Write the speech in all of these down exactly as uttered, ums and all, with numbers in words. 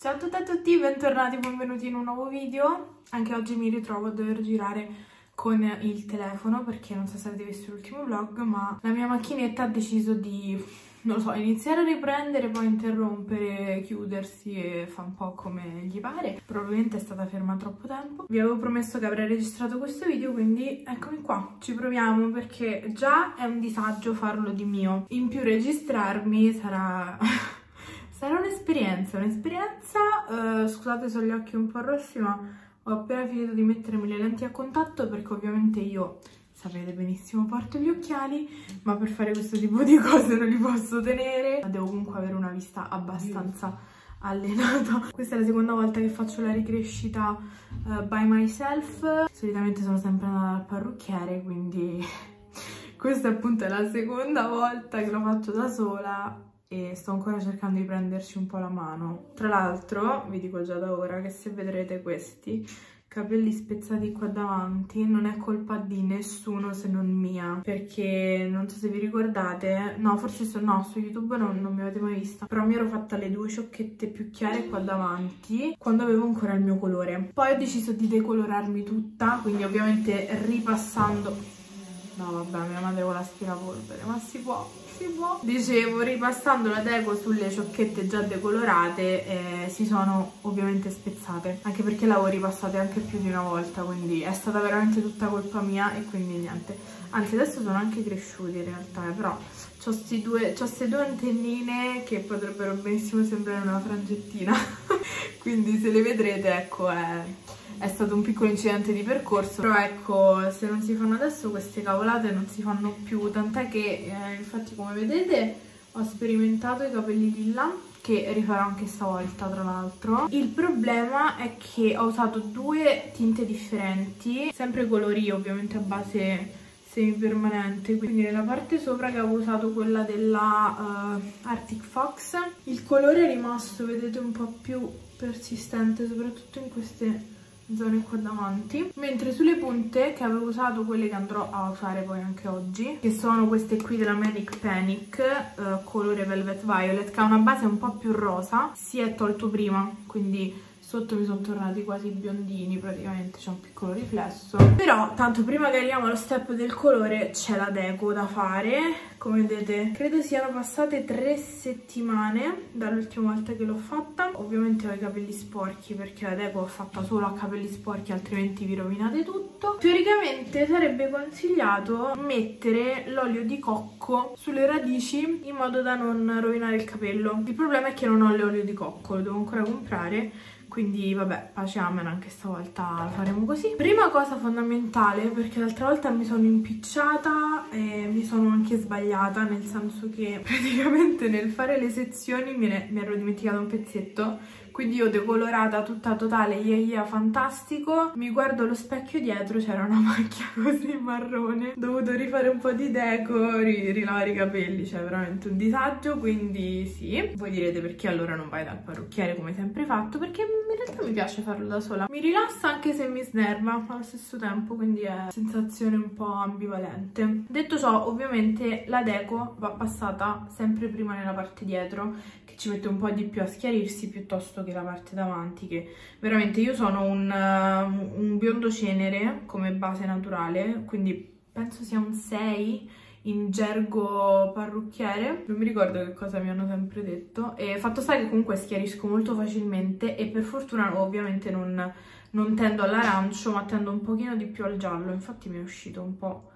Ciao a tutti e a tutti, bentornati e benvenuti in un nuovo video. Anche oggi mi ritrovo a dover girare con il telefono perché non so se avete visto l'ultimo vlog, ma la mia macchinetta ha deciso di, non lo so, iniziare a riprendere, poi interrompere, chiudersi e fa un po' come gli pare. Probabilmente è stata ferma troppo tempo. Vi avevo promesso che avrei registrato questo video, quindi eccomi qua, ci proviamo, perché già è un disagio farlo di mio, in più registrarmi sarà... Sarà un'esperienza, un'esperienza, uh, scusate se ho gli occhi un po' rossi, ma ho appena finito di mettermi le lenti a contatto perché ovviamente io, sapete benissimo, porto gli occhiali, ma per fare questo tipo di cose non li posso tenere. Devo comunque avere una vista abbastanza allenata. Questa è la seconda volta che faccio la ricrescita uh, by myself. Solitamente sono sempre andata al parrucchiere, quindi questa appunto è la seconda volta che lo faccio da sola. E sto ancora cercando di prenderci un po' la mano. Tra l'altro vi dico già da ora che se vedrete questi capelli spezzati qua davanti non è colpa di nessuno se non mia, perché non so se vi ricordate, no forse so, no, su YouTube non, non mi avete mai vista, però mi ero fatta le due ciocchette più chiare qua davanti quando avevo ancora il mio colore. Poi ho deciso di decolorarmi tutta, quindi ovviamente ripassando... No vabbè, mia madre con l'aspirapolvere, ma si può, si può. Dicevo, ripassando la deco sulle ciocchette già decolorate, eh, si sono ovviamente spezzate. Anche perché l'avevo ripassate anche più di una volta, quindi è stata veramente tutta colpa mia e quindi niente. Anzi adesso sono anche cresciuti in realtà, eh, però c'ho queste due, due antenline che potrebbero benissimo sembrare una frangettina. Quindi se le vedrete, ecco, eh... è stato un piccolo incidente di percorso, però ecco, se non si fanno adesso queste cavolate non si fanno più, tant'è che eh, infatti come vedete ho sperimentato i capelli lilla, che rifarò anche stavolta tra l'altro. Il problema è che ho usato due tinte differenti, sempre colori ovviamente a base semipermanente, quindi nella parte sopra che avevo usato quella della uh, Arctic Fox, il colore è rimasto, vedete, un po' più persistente, soprattutto in queste... zone qua davanti, mentre sulle punte che avevo usato, quelle che andrò a usare poi anche oggi, che sono queste qui della Manic Panic, eh, colore Velvet Violet, che ha una base un po' più rosa, si è tolto prima, quindi sotto mi sono tornati quasi biondini, praticamente c'è un piccolo riflesso, però tanto prima che arriviamo allo step del colore c'è la deco da fare. Come vedete credo siano passate tre settimane dall'ultima volta che l'ho fatta. Ovviamente ho i capelli sporchi perché la deco l'ho fatta solo a capelli sporchi, altrimenti vi rovinate tutto. Teoricamente sarebbe consigliato mettere l'olio di cocco sulle radici in modo da non rovinare il capello. Il problema è che non ho l'olio di cocco, lo devo ancora comprare. Quindi vabbè, pace amena, anche stavolta la faremo così. Prima cosa fondamentale, perché l'altra volta mi sono impicciata e mi sono anche sbagliata, nel senso che praticamente nel fare le sezioni mi, ne, mi ero dimenticata un pezzetto. Quindi io decolorata tutta totale, yeah yeah, fantastico. Mi guardo allo specchio dietro, c'era una macchia così marrone. Ho dovuto rifare un po' di deco, ri rilavare i capelli, cioè veramente un disagio, quindi sì. Voi direte perché allora non vai dal parrucchiere come sempre fatto, perché in realtà mi piace farlo da sola. Mi rilassa anche se mi snerva allo stesso tempo, quindi è una sensazione un po' ambivalente. Detto ciò, ovviamente la deco va passata sempre prima nella parte dietro, che ci mette un po' di più a schiarirsi piuttosto che... la parte davanti, che veramente io sono un, uh, un biondo cenere come base naturale, quindi penso sia un sei in gergo parrucchiere, non mi ricordo che cosa mi hanno sempre detto, e fatto sta che comunque schiarisco molto facilmente e per fortuna ovviamente non, non tendo all'arancio ma tendo un pochino di più al giallo, infatti mi è uscito un po'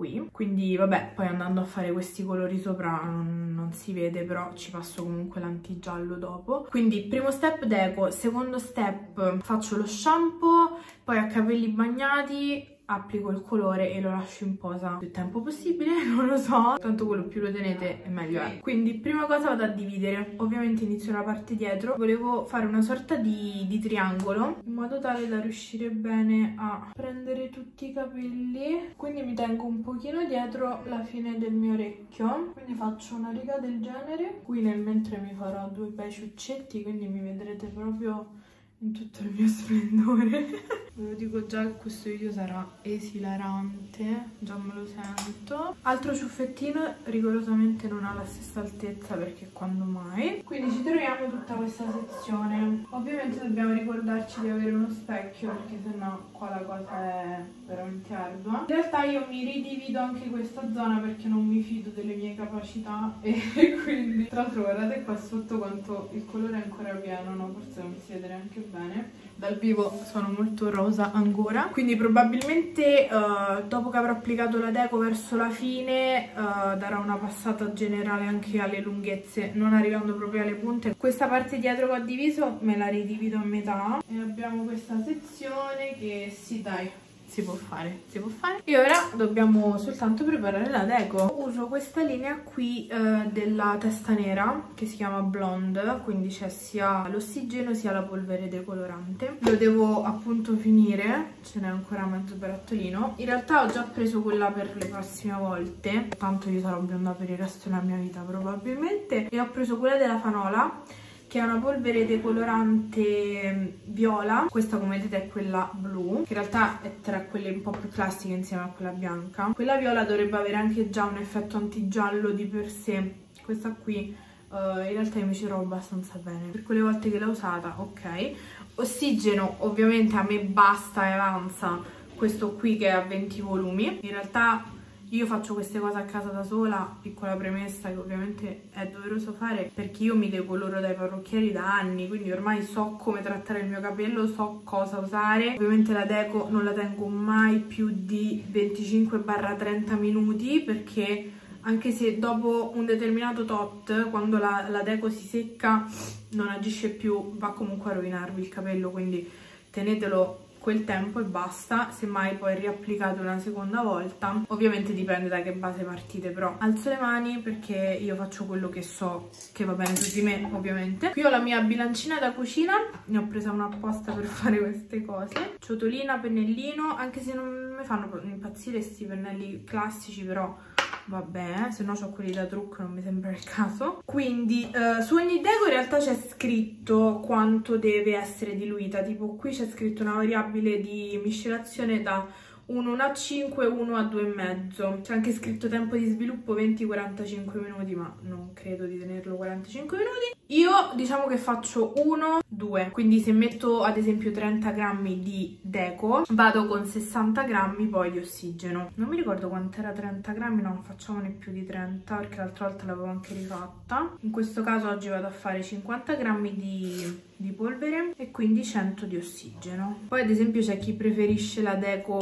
qui, quindi vabbè, poi andando a fare questi colori sopra non, non si vede, però ci passo comunque l'antigiallo dopo. Quindi primo step deco, secondo step faccio lo shampoo, poi a capelli bagnati applico il colore e lo lascio in posa più tempo possibile, non lo so, tanto quello più lo tenete meglio è. Quindi prima cosa vado a dividere, ovviamente inizio la parte dietro, volevo fare una sorta di, di triangolo in modo tale da riuscire bene a prendere tutti i capelli, quindi mi tengo un pochino dietro la fine del mio orecchio, quindi faccio una riga del genere, qui nel mentre mi farò due bei ciuccetti, quindi mi vedrete proprio... in tutto il mio splendore. Ve lo dico già che questo video sarà esilarante, già me lo sento. Altro ciuffettino, rigorosamente non ha la stessa altezza perché quando mai. Quindi ci troviamo tutta questa sezione. Ovviamente dobbiamo ricordarci di avere uno specchio, perché sennò qua la cosa è veramente ardua. In realtà io mi ridivido anche questa zona perché non mi fido delle mie capacità e quindi... Tra l'altro guardate qua sotto quanto il colore è ancora pieno, no? Forse non si vede neanche bene. Dal vivo sono molto rosa ancora, quindi probabilmente uh, dopo che avrò applicato la deco verso la fine uh, darò una passata generale anche alle lunghezze, non arrivando proprio alle punte. Questa parte dietro che ho diviso me la ridivido a metà e abbiamo questa sezione che sì, dai, si può fare, si può fare. E ora dobbiamo soltanto preparare la deco. Uso questa linea qui eh, della testa nera che si chiama Blonde, quindi c'è sia l'ossigeno sia la polvere decolorante. Lo devo appunto finire, ce n'è ancora mezzo barattolino. In realtà ho già preso quella per le prossime volte, tanto io sarò bionda per il resto della mia vita probabilmente, e ho preso quella della Fanola, che è una polvere decolorante viola. Questa come vedete è quella blu, che in realtà è tra quelle un po' più classiche insieme a quella bianca. Quella viola dovrebbe avere anche già un effetto antigiallo di per sé. Questa qui uh, in realtà io mi ci trovo abbastanza bene. Per quelle volte che l'ho usata, ok. Ossigeno ovviamente a me basta e avanza questo qui che è a venti volumi. In realtà... io faccio queste cose a casa da sola, piccola premessa che ovviamente è doveroso fare perché io mi decoloro dai parrucchieri da anni, quindi ormai so come trattare il mio capello, so cosa usare. Ovviamente la deco non la tengo mai più di venticinque trenta minuti, perché anche se dopo un determinato tot, quando la, la deco si secca, non agisce più, va comunque a rovinarvi il capello, quindi tenetelo quel tempo e basta. Semmai poi riapplicate una seconda volta, ovviamente dipende da che base partite. Però alzo le mani perché io faccio quello che so che va bene su di me. Ovviamente qui ho la mia bilancina da cucina, ne ho presa una apposta per fare queste cose. Ciotolina, pennellino, anche se non mi fanno impazzire questi pennelli classici, però vabbè, eh? Se no c'ho quelli da trucco, non mi sembra il caso. Quindi eh, su ogni deco in realtà c'è scritto quanto deve essere diluita. Tipo qui c'è scritto una variabile di miscelazione da uno a cinque, uno a due e mezzo. C'è anche scritto tempo di sviluppo venti quarantacinque minuti, ma non credo di tenerlo quarantacinque minuti. Io diciamo che faccio uno due, quindi se metto ad esempio trenta grammi di deco vado con sessanta grammi poi di ossigeno. Non mi ricordo quant'era trenta grammi, no, non facciamone più di trenta perché l'altra volta l'avevo anche rifatta. In questo caso oggi vado a fare cinquanta grammi di, di polvere e quindi cento di ossigeno. Poi ad esempio c'è chi preferisce la deco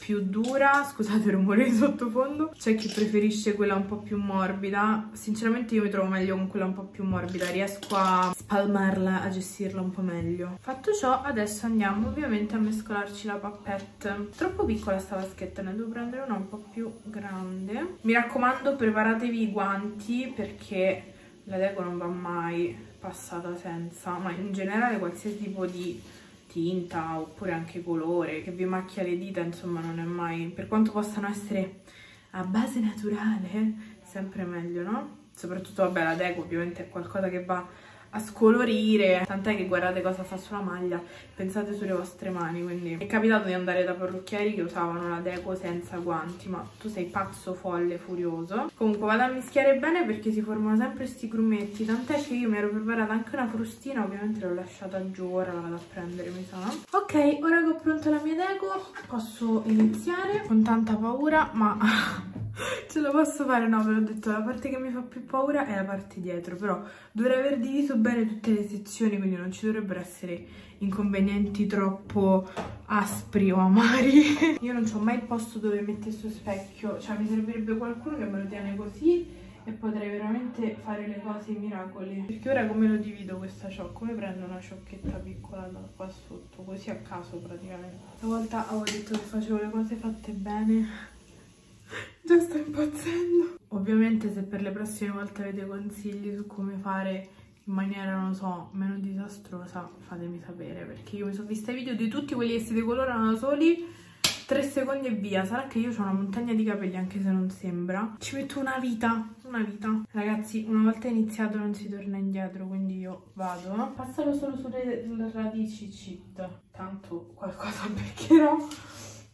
più dura, scusate il rumore di sottofondo, c'è chi preferisce quella un po' più morbida. Sinceramente io mi trovo meglio con quella un po' più morbida, riesco a spalmarla, a gestirla un po' meglio. Fatto ciò, adesso andiamo ovviamente a mescolarci la pappette. Troppo piccola sta vaschetta, ne devo prendere una un po' più grande. Mi raccomando, preparatevi i guanti perché la deco non va mai passata senza, ma in generale qualsiasi tipo di tinta oppure anche colore che vi macchia le dita, insomma non è mai, per quanto possano essere a base naturale, sempre meglio, no? Soprattutto vabbè, la deco ovviamente è qualcosa che va a scolorire, tant'è che guardate cosa fa sulla maglia, pensate sulle vostre mani. Quindi è capitato di andare da parrucchieri che usavano la deco senza guanti, ma tu sei pazzo, folle, furioso. Comunque vado a mischiare bene perché si formano sempre questi grumetti, tant'è che io mi ero preparata anche una frustina, ovviamente l'ho lasciata giù, ora la vado a prendere mi sa. Ok, ora che ho pronta la mia deco posso iniziare con tanta paura, ma... ce la posso fare? No, ve l'ho detto, la parte che mi fa più paura è la parte dietro, però dovrei aver diviso bene tutte le sezioni, quindi non ci dovrebbero essere inconvenienti troppo aspri o amari. Io non c'ho mai il posto dove mettere questo specchio, cioè mi servirebbe qualcuno che me lo tiene così e potrei veramente fare le cose miracoli. Perché ora come lo divido questa ciocca? Come prendo una ciocchetta piccola da qua sotto, così a caso praticamente. Una volta avevo detto che facevo le cose fatte bene. Già sto impazzendo. Ovviamente se per le prossime volte avete consigli su come fare in maniera, non so, meno disastrosa, fatemi sapere, perché io mi sono vista i video di tutti quelli che si decolorano da soli, tre secondi e via. Sarà che io ho una montagna di capelli, anche se non sembra. Ci metto una vita, una vita. Ragazzi, una volta iniziato non si torna indietro, quindi io vado. Passalo solo sulle radici cheat, tanto qualcosa beccherò.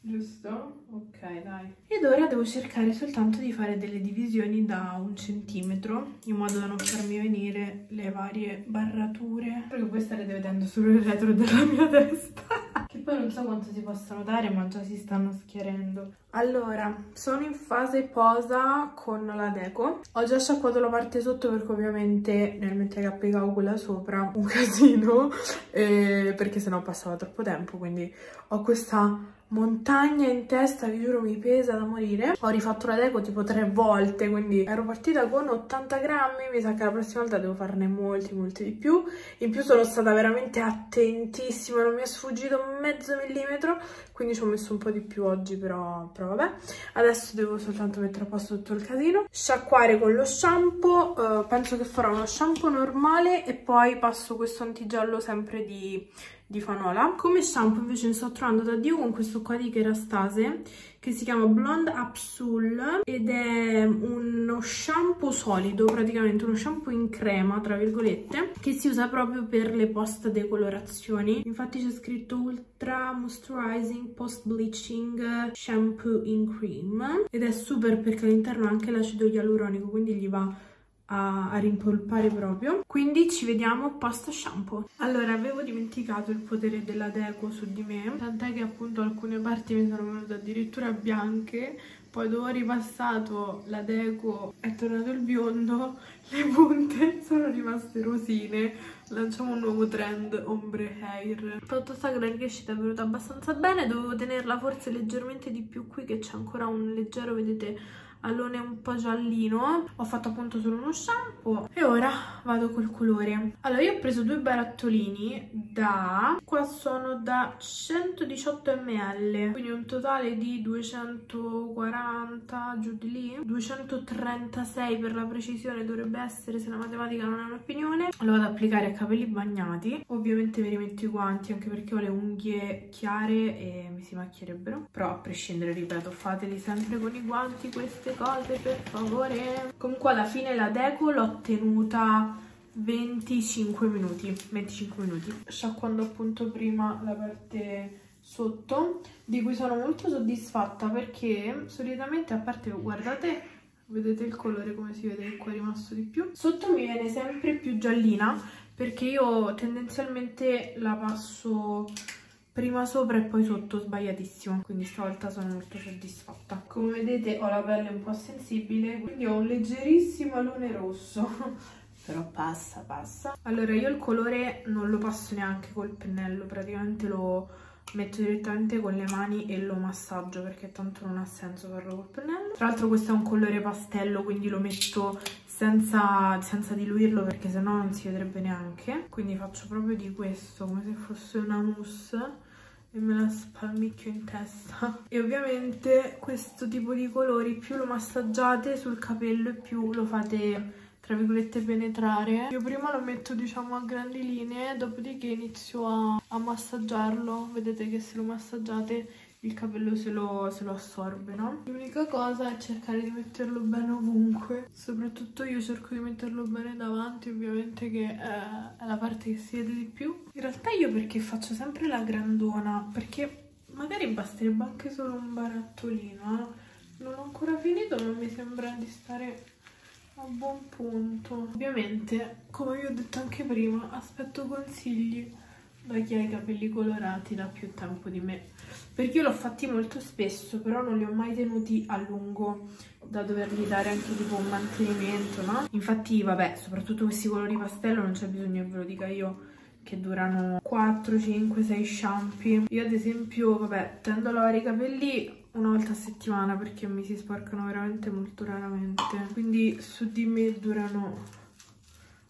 giusto? Ok, dai. Ed ora devo cercare soltanto di fare delle divisioni da un centimetro, in modo da non farmi venire le varie barrature, perché voi starete vedendo solo il retro della mia testa che poi non so quanto si possano dare, ma già si stanno schiarendo. Allora, sono in fase posa con la deco. Ho già sciacquato la parte sotto perché ovviamente nel mentre che applicavo quella sopra un casino, eh, perché sennò passava troppo tempo, quindi ho questa montagna in testa, vi giuro mi pesa da morire. Ho rifatto la deco tipo tre volte, quindi ero partita con ottanta grammi, mi sa che la prossima volta devo farne molti molti di più. In più sono stata veramente attentissima, non mi è sfuggito mezzo millimetro, quindi ci ho messo un po' di più oggi, però, però vabbè. Adesso devo soltanto mettere a posto tutto il casino, sciacquare con lo shampoo. Eh, penso che farò uno shampoo normale e poi passo questo antigiallo sempre di... di Fanola. Come shampoo invece mi sto trovando da Dio con questo qua di Kerastase che si chiama Blonde Absol ed è uno shampoo solido, praticamente uno shampoo in crema tra virgolette, che si usa proprio per le post decolorazioni. Infatti c'è scritto Ultra Moisturizing Post Bleaching Shampoo in Cream ed è super perché all'interno ha anche l'acido ialuronico, quindi gli va A, a rimpolpare proprio. Quindi ci vediamo post shampoo. Allora, avevo dimenticato il potere della deco su di me, tant'è che appunto alcune parti mi sono venute addirittura bianche. Poi dove ho ripassato la deco è tornato il biondo, le punte sono rimaste rosine. Lanciamo un nuovo trend, ombre hair. Poi tutta la crescita è venuta abbastanza bene. Dovevo tenerla forse leggermente di più qui, che c'è ancora un leggero, vedete, allone un po' giallino. Ho fatto appunto solo uno shampoo e ora vado col colore. Allora, io ho preso due barattolini da... qua sono da centodiciotto millilitri, quindi un totale di duecentoquaranta, giù di lì, duecentotrentasei per la precisione dovrebbe essere, se la matematica non è un'opinione. Lo vado ad applicare a capelli bagnati. Ovviamente mi rimetto i guanti anche perché ho le unghie chiare e mi si macchierebbero, però a prescindere, ripeto, fateli sempre con i guanti queste cose, per favore. Comunque alla fine la deco l'ho tenuta venticinque minuti, sciacquando appunto prima la parte sotto, di cui sono molto soddisfatta perché solitamente, a parte, guardate, vedete il colore come si vede, qua è rimasto di più, sotto mi viene sempre più giallina perché io tendenzialmente la passo prima sopra e poi sotto, sbagliatissimo, quindi stavolta sono molto soddisfatta. Come vedete ho la pelle un po' sensibile, quindi ho un leggerissimo alone rosso, però passa, passa. Allora, io il colore non lo passo neanche col pennello, praticamente lo metto direttamente con le mani e lo massaggio, perché tanto non ha senso farlo col pennello. Tra l'altro questo è un colore pastello, quindi lo metto senza, senza diluirlo perché sennò non si vedrebbe neanche, quindi faccio proprio di questo come se fosse una mousse e me la spalmicchio in testa. E ovviamente questo tipo di colori più lo massaggiate sul capello e più lo fate tra virgolette penetrare. Io prima lo metto diciamo a grandi linee, dopodiché inizio a, a massaggiarlo. Vedete che se lo massaggiate il capello se lo, se lo assorbe, no? L'unica cosa è cercare di metterlo bene ovunque, soprattutto io cerco di metterlo bene davanti, ovviamente, che è la parte che si vede di più. In realtà io perché faccio sempre la grandona, perché magari basterebbe anche solo un barattolino, eh? Non ho ancora finito, non mi sembra di stare a buon punto. Ovviamente, come vi ho detto anche prima, aspetto consigli da chi ha i capelli colorati da più tempo di me, perché io l'ho fatti molto spesso, però non li ho mai tenuti a lungo da dovergli dare anche tipo un mantenimento, no? Infatti, vabbè, soprattutto questi colori pastello non c'è bisogno che ve lo dica io, che durano quattro, cinque, sei shampoo. Io ad esempio, vabbè, tendo a lavare i capelli una volta a settimana perché mi si sporcano veramente molto raramente, quindi su di me durano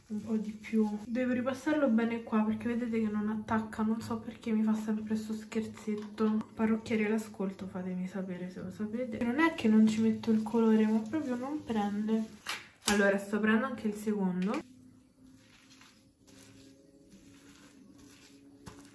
un po' di più. Devo ripassarlo bene qua perché vedete che non attacca, non so perché mi fa sempre sto scherzetto. Parrucchieri all'ascolto, fatemi sapere se lo sapete. Non è che non ci metto il colore, ma proprio non prende. Allora, sto prendendo anche il secondo.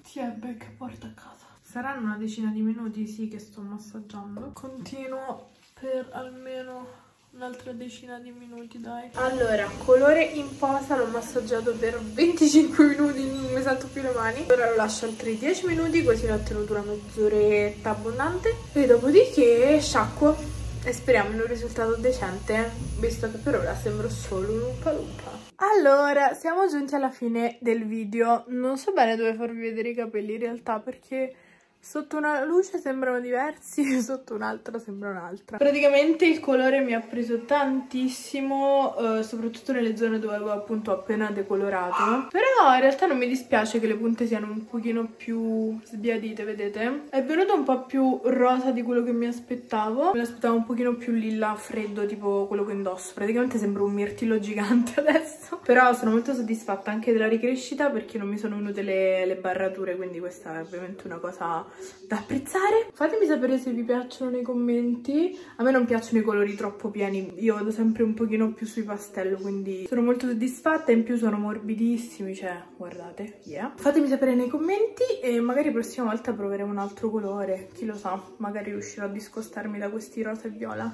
Sì, è beh, che porta a casa. Saranno una decina di minuti, sì, che sto massaggiando. Continuo per almeno Un'altra decina di minuti, dai. Allora, colore in posa l'ho massaggiato per venticinque minuti, non mi sento più le mani. Ora lo lascio altri dieci minuti, così ne ho ottenuto una mezz'oretta abbondante. E dopodiché sciacquo e speriamo in un risultato decente, visto che per ora sembro solo un Oompa Loompa. Allora, siamo giunti alla fine del video. Non so bene dove farvi vedere i capelli in realtà, perché sotto una luce sembrano diversi, sotto un'altra sembra un'altra. Praticamente il colore mi ha preso tantissimo, eh, soprattutto nelle zone dove avevo appunto appena decolorato. Però in realtà non mi dispiace che le punte siano un pochino più sbiadite, vedete? È venuto un po' più rosa di quello che mi aspettavo. Me l'aspettavo un pochino più lilla freddo, tipo quello che indosso. Praticamente sembra un mirtillo gigante adesso. Però sono molto soddisfatta anche della ricrescita, perché non mi sono venute le, le barrature, quindi questa è ovviamente una cosa da apprezzare. Fatemi sapere se vi piacciono nei commenti. A me non piacciono i colori troppo pieni, io vado sempre un pochino più sui pastello, quindi sono molto soddisfatta. In più sono morbidissimi, cioè guardate, yeah. Fatemi sapere nei commenti e magari prossima volta proveremo un altro colore, chi lo sa, magari riuscirò a discostarmi da questi rosa e viola.